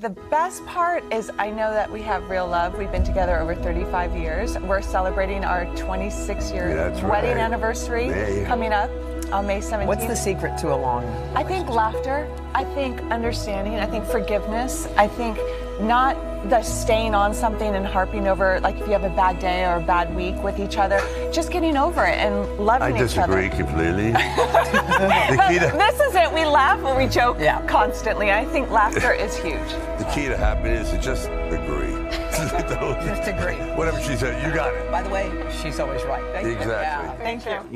The best part is I know that we have real love. We've been together over 35 years. We're celebrating our 26-year wedding anniversary coming up on May 17th. What's the secret to a long relationship? I think laughter. I think understanding. I think forgiveness. I think not the staying on something and harping over, like if you have a bad day or a bad week with each other, just getting over it and loving each other. I disagree completely. This is it. We laugh or we joke constantly. I think laughter is huge. The key to happiness is just agree. Just agree. Whatever she said, you got it. By the way, she's always right. Thank you. Exactly. Yeah. Thank you.